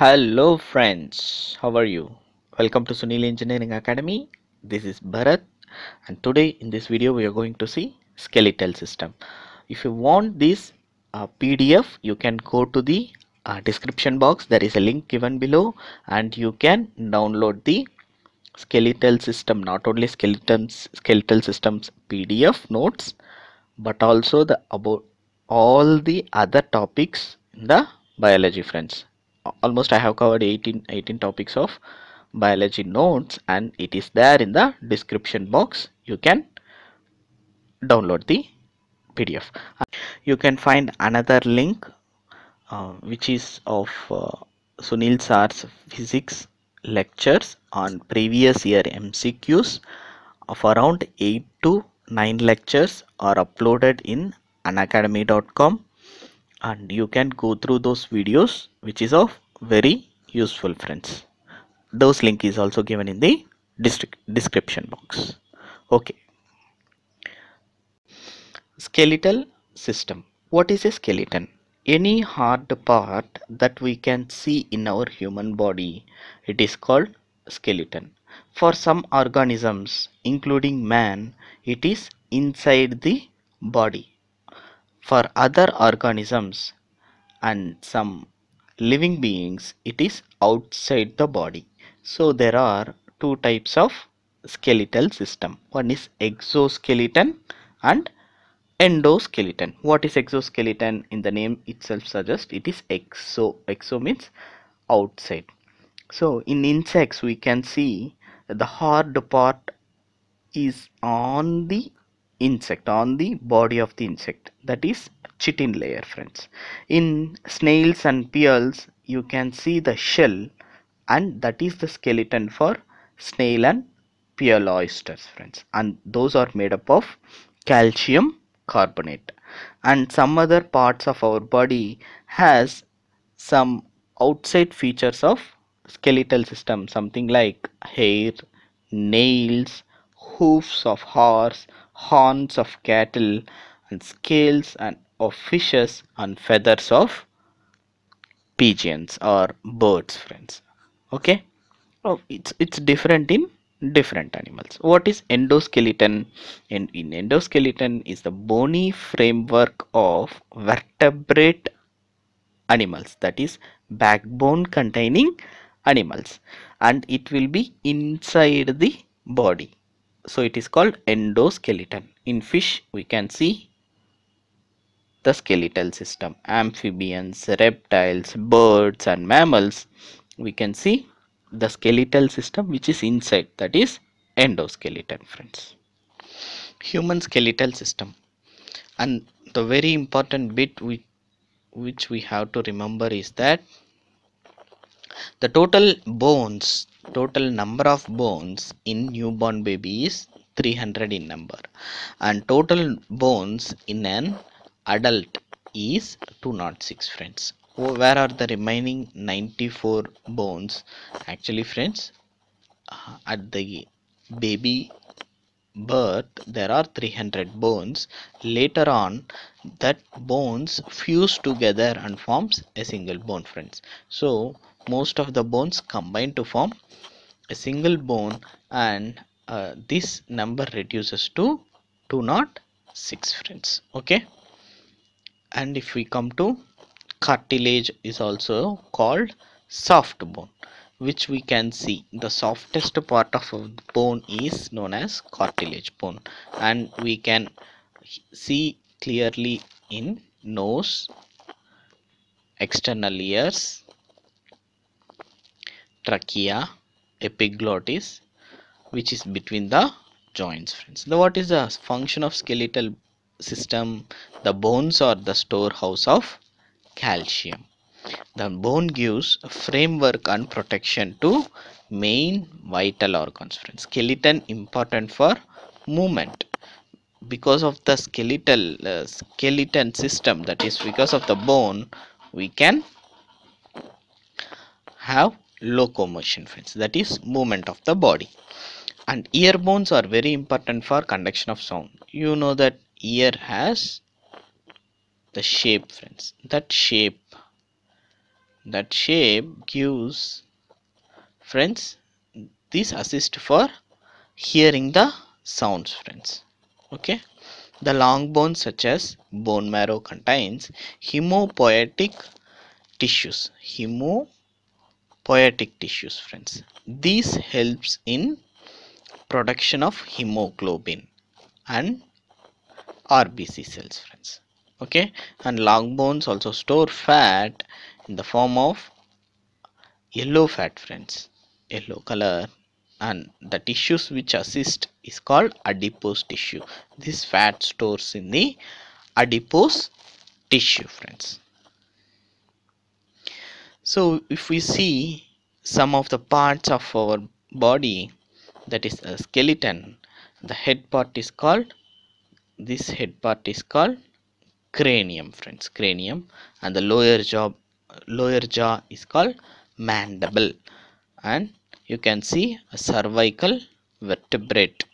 Hello friends, how are you? Welcome to Sunil Engineering Academy. This is Bharat, and today in this video we are going to see skeletal system. If you want this PDF, you can go to the description box. There is a link given below and you can download the skeletal system, not only skeletal systems PDF notes but also the about all the other topics in the biology, friends. Almost I have covered 18 topics of biology notes, and it is there in the description box. You can download the PDF. You can find another link which is of Sunil Sar's physics lectures on previous year MCQs of around 8 to 9 lectures are uploaded in unacademy.com, and you can go through those videos, which is of very useful, friends. Those link is also given in the description box. Okay, skeletal system. What is a skeleton? Any hard part that we can see in our human body, it is called skeleton. For some organisms, including man, it is inside the body. For other organisms and some living beings, it is outside the body. So there are two types of skeletal system. One is exoskeleton and endoskeleton. What is exoskeleton? In the name itself suggests it is exo. Exo means outside. So in insects, we can see the hard part is on the insect, on the body of the insect, that is chitin layer, friends. In snails and pearls, you can see the shell, and that is the skeleton for snail and pearl oysters, friends, and those are made up of calcium carbonate. And some other parts of our body has some outside features of skeletal system, something like hair, nails, hoofs of horse, horns of cattle, and scales and of fishes, and feathers of pigeons or birds, friends. Okay, oh, it's different in different animals. What is endoskeleton? In endoskeleton is the bony framework of vertebrate animals, that is backbone containing animals, and it will be inside the body. So it is called endoskeleton. In fish, we can see the skeletal system. Amphibians, reptiles, birds and mammals, we can see the skeletal system which is inside, that is endoskeleton, friends. Human skeletal system. And the very important bit which we have to remember is that the total number of bones in newborn baby is 300 in number, and total bones in an adult is 206, friends. Where are the remaining 94 bones? Actually, friends, at the baby birth there are 300 bones. Later on, that bones fuse together and forms a single bone, friends. So most of the bones combine to form a single bone, and this number reduces to 206, friends. Okay, and if we come to cartilage, is also called soft bone, which we can see the softest part of bone is known as cartilage bone, and we can see clearly in nose, external ears, trachea, epiglottis, which is between the joints, friends. Now, what is the function of skeletal system? The bones are the storehouse of calcium. The bone gives framework and protection to main vital organs, friends. Skeleton important for movement. Because of the skeleton system, that is because of the bone, we can have locomotion, friends, that is movement of the body. And ear bones are very important for conduction of sound. You know that ear has the shape, friends. That shape That shape gives, friends, this assist for hearing the sounds, friends. Okay. The long bone such as bone marrow contains hematopoietic tissues. Hematopoietic tissues, friends. This helps in production of hemoglobin and RBC cells, friends. Okay. And long bones also store fat in the form of yellow fat, friends. Yellow color. And the tissues which assist is called adipose tissue. This fat stores in the adipose tissue, friends. So if we see some of the parts of our body, that is a skeleton, the head part is called, this head part is called cranium, friends, cranium, and the lower jaw is called mandible, and you can see a cervical vertebrate.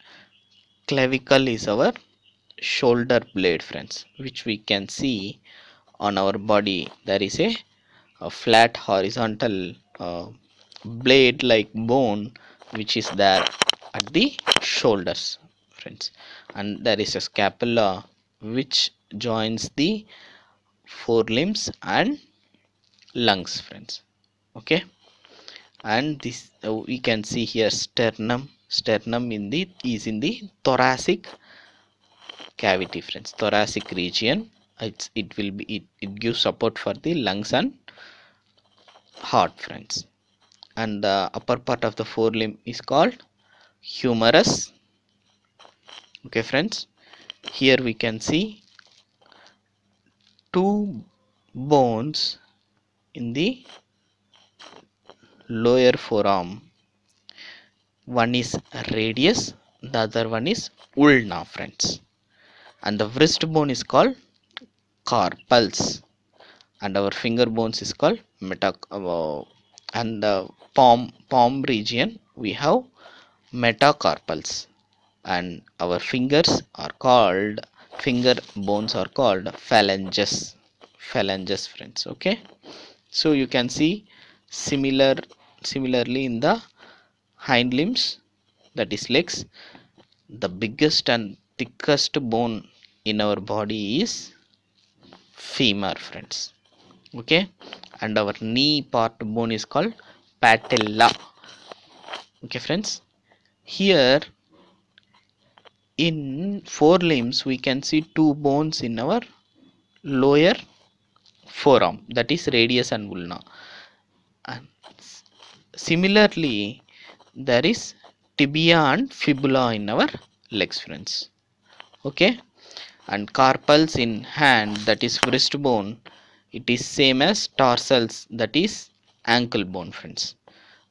Clavicle is our shoulder blade, friends, which we can see on our body. There is a flat horizontal blade like bone which is there at the shoulders, friends. And there is a scapula which joins the forelimbs and lungs, friends. Okay. And this we can see here sternum. Sternum is in the thoracic cavity, friends. Thoracic region. It gives support for the lungs and heart, friends. And the upper part of the forelimb is called humerus. Okay, friends. Here we can see two bones in the lower forearm. One is radius, the other one is ulna, friends. And the wrist bone is called carpals, and our finger bones is called metacarpals, and the palm region we have metacarpals, and our fingers are called, finger bones are called phalanges, friends. Okay, so you can see similarly in the hind limbs, that is legs, the biggest and thickest bone in our body is femur, friends. Okay, and our knee part bone is called patella. Okay, friends, here in forelimbs we can see two bones in our lower forearm, that is radius and ulna. And similarly, there is tibia and fibula in our legs, friends. Okay, and carpals in hand, that is wrist bone, it is same as tarsals, that is ankle bone, friends.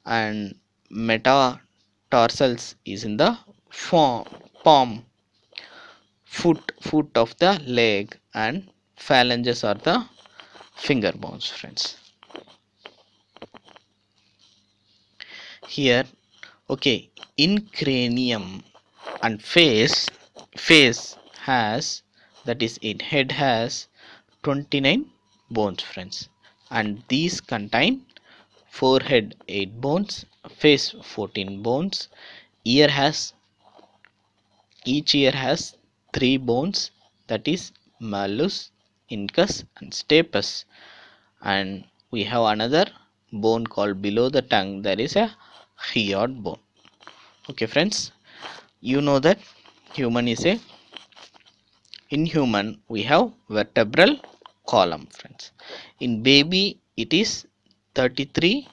And metatarsals is in the palm, foot of the leg, and phalanges are the finger bones, friends. Here, okay, in cranium and face has, that is in head, has 29 bones, friends, and these contain forehead 8 bones, face 14 bones, each ear has 3 bones, that is malleus, incus and stapes, and we have another bone called below the tongue, there is a hyoid bone. Okay, friends, you know that in human we have vertebral column, friends. In baby it is 33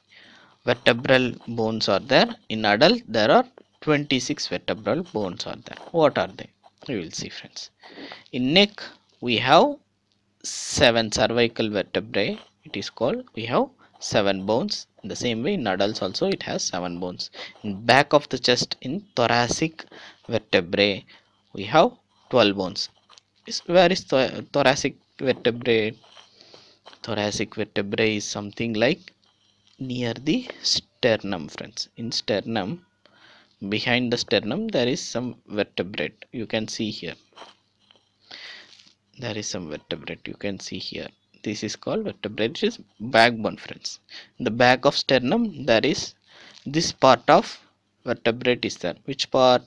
vertebral bones are there. In adult there are 26 vertebral bones are there. What are they? You will see, friends. In neck we have 7 cervical vertebrae, it is called, we have 7 bones. In the same way in adults also it has 7 bones. In back of the chest, in thoracic vertebrae, we have 12 bones. Where is thoracic vertebrae? Thoracic vertebrae is something like near the sternum, friends. In sternum, behind the sternum there is some vertebrate, you can see here. There is some vertebrate, you can see here. This is called vertebrae backbone, friends. The back of sternum, that is this part of vertebrae is there. Which part?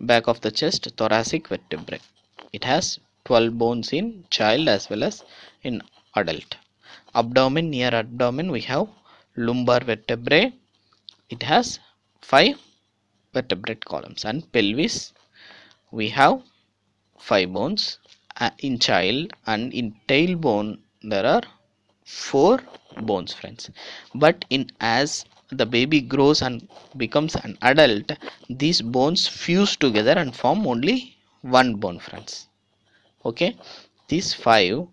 Back of the chest, thoracic vertebrae. It has 12 bones in child as well as in adult. Abdomen, near abdomen we have lumbar vertebrae. It has 5 vertebrate columns. And pelvis, we have 5 bones in child, and in tailbone there are 4 bones, friends. But in as the baby grows and becomes an adult, these bones fuse together and form only one bone, friends. Okay, these 5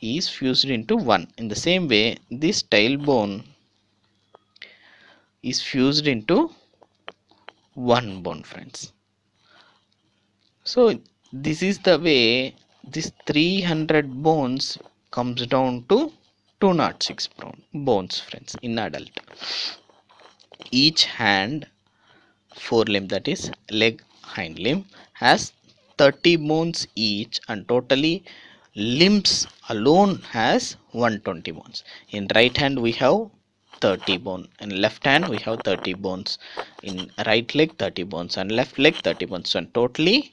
is fused into one. In the same way, this tailbone is fused into one bone, friends. So this is the way this 300 bones comes down to 206 bones, friends, in adult. Each hand forelimb, that is leg hind limb, has 30 bones each, and totally limbs alone has 120 bones. In right hand we have 30 bone, and left hand we have 30 bones. In right leg 30 bones, and left leg 30 bones, and totally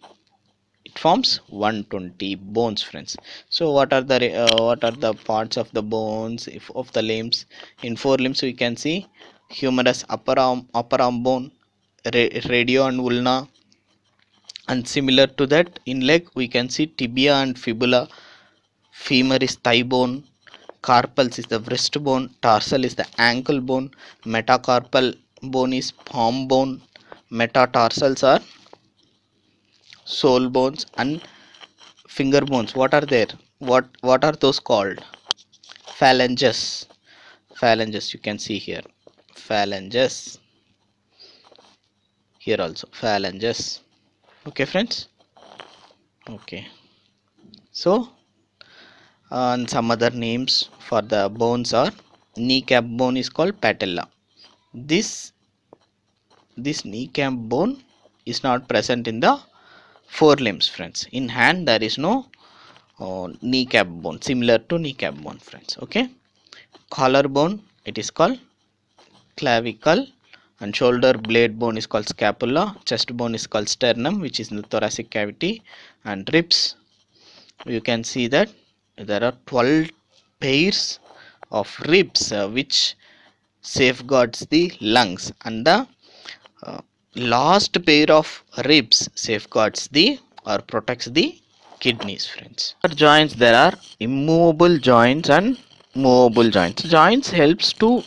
it forms 120 bones, friends. So what are the parts of the bones of the limbs? In forelimbs we can see humerus, upper arm bone, radio and ulna, and similar to that in leg we can see tibia and fibula. Femur is thigh bone, carpals is the wrist bone, tarsal is the ankle bone, metacarpal bone is palm bone, metatarsals are sole bones, and finger bones. What are there? What are those called? Phalanges. Phalanges, you can see here. Phalanges. Here also phalanges. Okay, friends. Okay. So, and some other names for the bones are kneecap bone is called patella. This kneecap bone is not present in the forelimbs, friends. In hand there is no kneecap bone, similar to kneecap bone, friends. Okay, collarbone, it is called clavicle, and shoulder blade bone is called scapula. Chest bone is called sternum, which is in the thoracic cavity, and ribs, you can see that there are 12 pairs of ribs which safeguards the lungs, and the last pair of ribs safeguards the or protects the kidneys, friends. For joints, there are immovable joints and movable joints. Joints helps to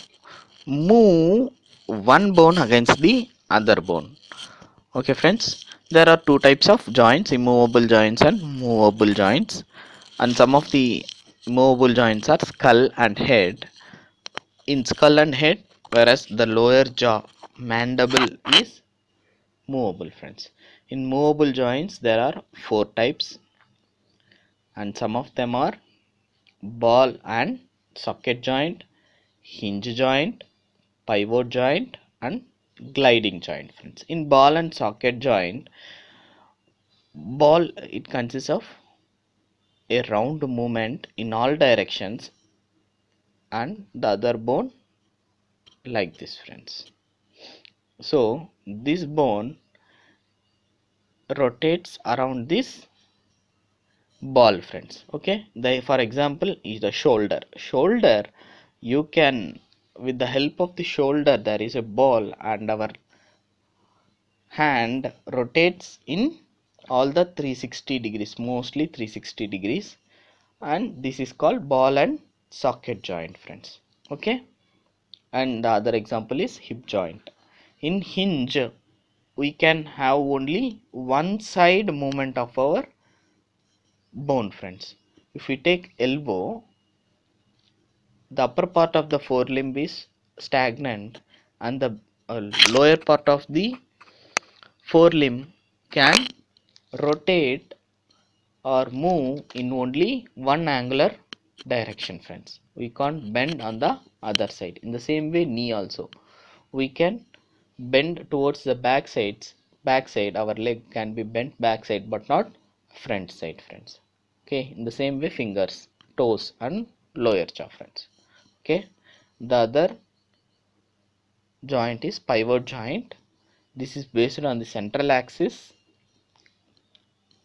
move one bone against the other bone. Okay, friends. There are 2 types of joints: immovable joints and movable joints. And some of the movable joints are skull and head. In skull and head, whereas the lower jaw, mandible, is movable, friends. In movable joints there are 4 types, and some of them are ball and socket joint, hinge joint, pivot joint, and gliding joint, friends. In ball and socket joint, ball, it consists of a round movement in all directions, and the other bone like this, friends. So this bone rotates around this ball, friends. Okay, for example is the shoulder. Shoulder, you can, with the help of the shoulder, there is a ball, and our hand rotates in all the 360 degrees, mostly 360 degrees, and this is called ball and socket joint, friends. Okay, and the other example is hip joint. In hinge, we can have only one side movement of our bone, friends. If we take elbow, the upper part of the forelimb is stagnant, and the lower part of the forelimb can rotate or move in only one angular direction, friends. We can't bend on the other side. In the same way, knee also. We can bend towards the back side, our leg can be bent back side but not front side, friends. Okay, in the same way fingers toes and lower jaw, friends. Okay, the other joint is pivot joint. This is based on the central axis.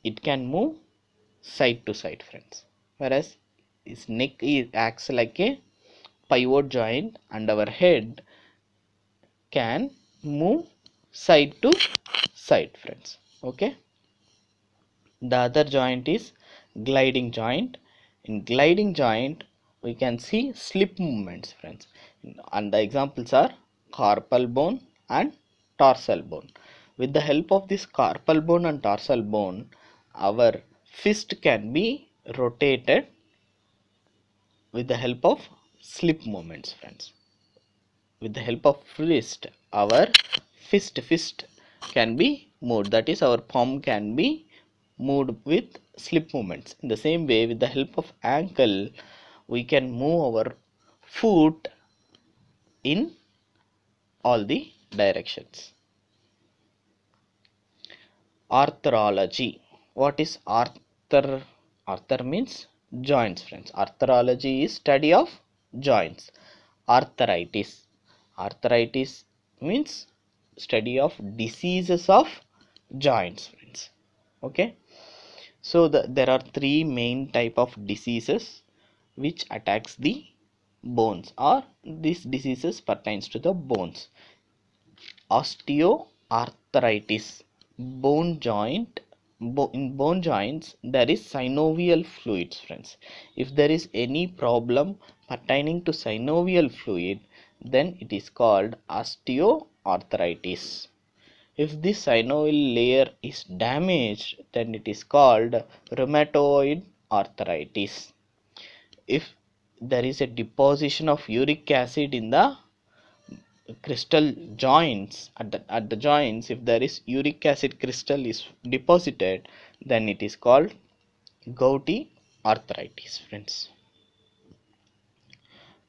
It can move side to side, friends, whereas its neck acts like a pivot joint, and our head can move side to side, friends. Okay, the other joint is gliding joint. In gliding joint we can see slip movements, friends, and the examples are carpal bone and dorsal bone. With the help of this carpal bone and dorsal bone, our fist can be rotated with the help of slip movements, friends. With the help of fist, our fist can be moved, that is our palm can be moved with slip movements. In the same way, with the help of ankle, we can move our foot in all the directions. Arthrology. What is arthro? Arthro means joints, friends. Arthrology is study of joints. Arthritis. Arthritis means study of diseases of joints, friends. Okay, so there are three main type of diseases which attacks the bones, or these diseases pertains to the bones. Osteoarthritis, bone joint. In bone joints there is synovial fluids, friends. If there is any problem pertaining to synovial fluid, then it is called osteoarthritis. If this synovial layer is damaged, then it is called rheumatoid arthritis. If there is a deposition of uric acid in the crystal joints, at the joints, if there is uric acid crystal is deposited, then it is called gouty arthritis, friends.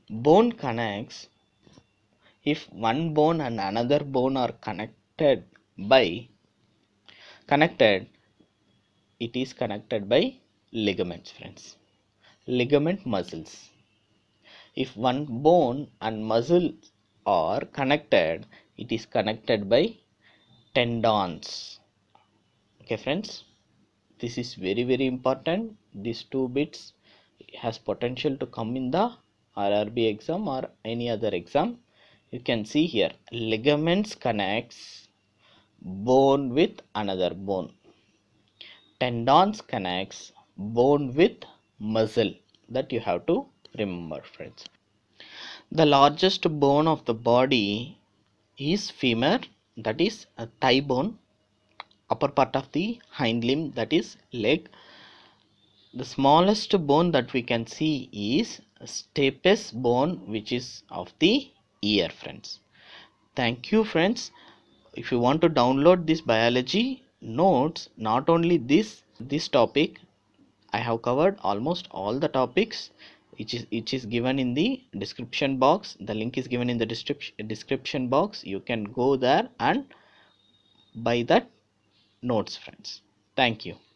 Bone connects. If one bone and another bone are connected, it is connected by ligaments, friends. Ligament muscles. If one bone and muscle are connected, it is connected by tendons. Okay, friends, this is very, very important. These two bits has potential to come in the RRB exam or any other exam. You can see here, ligaments connects bone with another bone. Tendons connects bone with muscle. That you have to remember, friends. The largest bone of the body is femur, that is a thigh bone. Upper part of the hind limb, that is leg. The smallest bone that we can see is stapes bone, which is of the ear, friends. Thank you, friends. If you want to download this biology notes, not only this topic, I have covered almost all the topics. It is given in the description box. The link is given in the description box. You can go there and buy that notes, friends. Thank you.